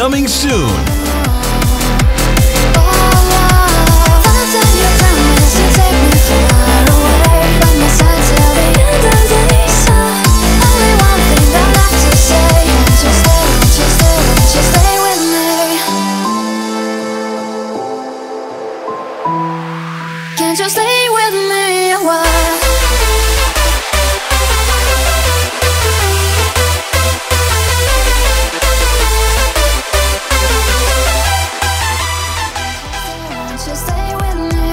coming soon. Just stay with me a while. Just stay with me.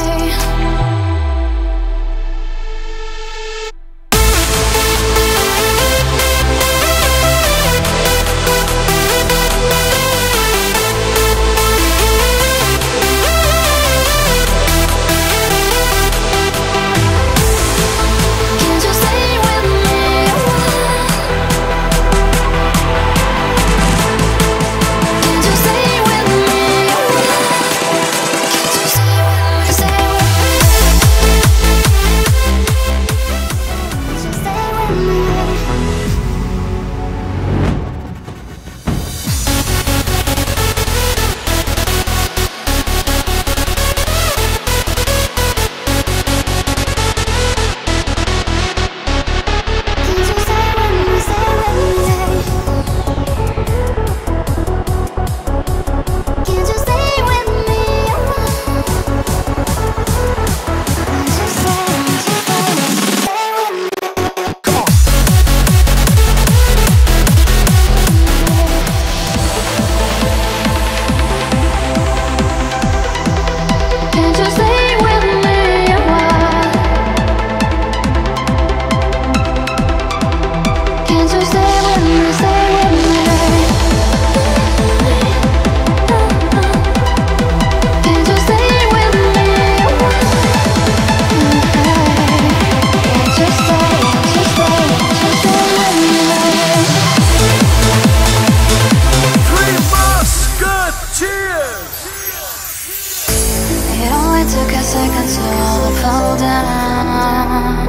Took a second to all fall down.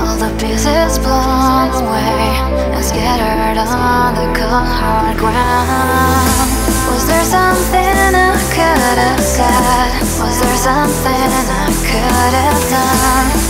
All the pieces blown away and scattered on the cold hard ground. Was there something I could have said? Was there something I could have done?